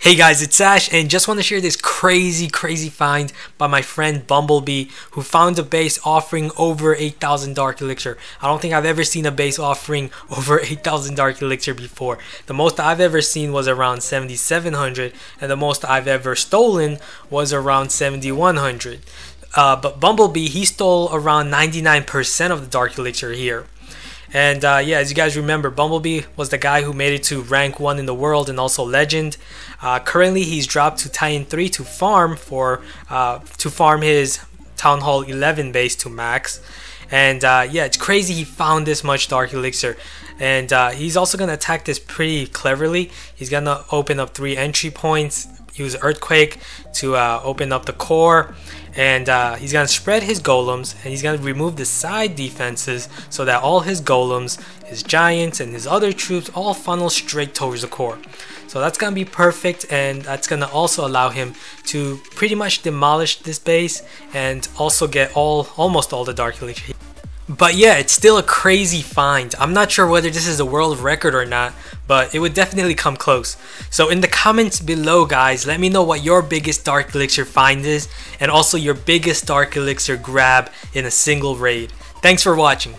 Hey guys, it's Ash, and just want to share this crazy find by my friend Bumblebee, who found a base offering over 8,000 Dark Elixir. I don't think I've ever seen a base offering over 8,000 Dark Elixir before. The most I've ever seen was around 7,700, and the most I've ever stolen was around 7,100. But Bumblebee, he stole around 99% of the Dark Elixir here. And yeah, as you guys remember, Bumblebee was the guy who made it to rank 1 in the world and also legend. Currently, he's dropped to Titan III to farm his Town Hall 11 base to max. And yeah, it's crazy he found this much Dark Elixir. And he's also gonna attack this pretty cleverly. He's gonna open up 3 entry points, use Earthquake to open up the core, and he's gonna spread his golems, and he's gonna remove the side defenses so that all his golems, his giants, and his other troops all funnel straight towards the core. So that's gonna be perfect, and that's gonna also allow him to pretty much demolish this base and also get almost all the Dark Elixir. But yeah, it's still a crazy find. I'm not sure whether this is a world record or not, but it would definitely come close. So in the comments below, guys, let me know what your biggest Dark Elixir find is, and also your biggest Dark Elixir grab in a single raid. Thanks for watching.